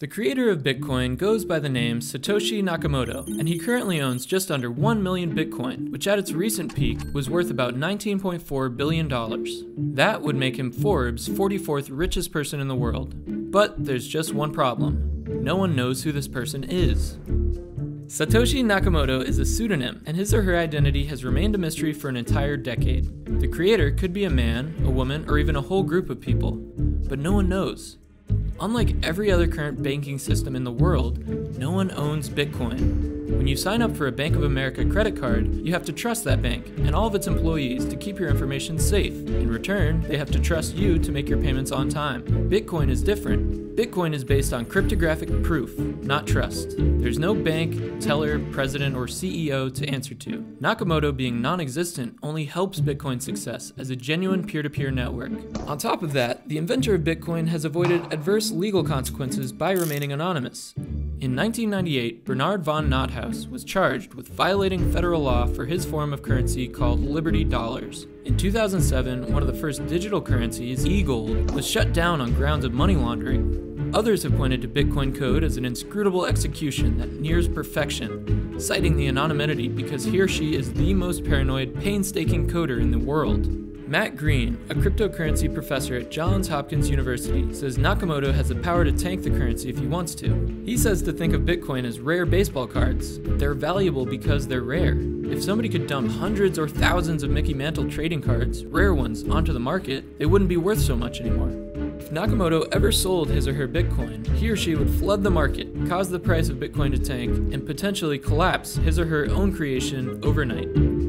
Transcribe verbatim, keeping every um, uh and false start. The creator of Bitcoin goes by the name Satoshi Nakamoto, and he currently owns just under one million Bitcoin, which at its recent peak was worth about nineteen point four billion dollars. That would make him Forbes' forty-fourth richest person in the world. But there's just one problem. No one knows who this person is. Satoshi Nakamoto is a pseudonym, and his or her identity has remained a mystery for an entire decade. The creator could be a man, a woman, or even a whole group of people, but no one knows. Unlike every other current banking system in the world, no one owns Bitcoin. When you sign up for a Bank of America credit card, you have to trust that bank and all of its employees to keep your information safe. In return, they have to trust you to make your payments on time. Bitcoin is different. Bitcoin is based on cryptographic proof, not trust. There's no bank, teller, president, or C E O to answer to. Nakamoto being non-existent only helps Bitcoin's success as a genuine peer-to-peer network. On top of that, the inventor of Bitcoin has avoided adverse legal consequences by remaining anonymous. In nineteen ninety-eight, Bernard von NotHaus was charged with violating federal law for his form of currency called Liberty Dollars. In two thousand seven, one of the first digital currencies, e-gold, was shut down on grounds of money laundering. Others have pointed to Bitcoin code as an inscrutable execution that nears perfection, citing the anonymity because he or she is the most paranoid, painstaking coder in the world. Matt Green, a cryptocurrency professor at Johns Hopkins University, says Nakamoto has the power to tank the currency if he wants to. He says to think of Bitcoin as rare baseball cards. They're valuable because they're rare. If somebody could dump hundreds or thousands of Mickey Mantle trading cards, rare ones, onto the market, they wouldn't be worth so much anymore. If Nakamoto ever sold his or her Bitcoin, he or she would flood the market, cause the price of Bitcoin to tank, and potentially collapse his or her own creation overnight.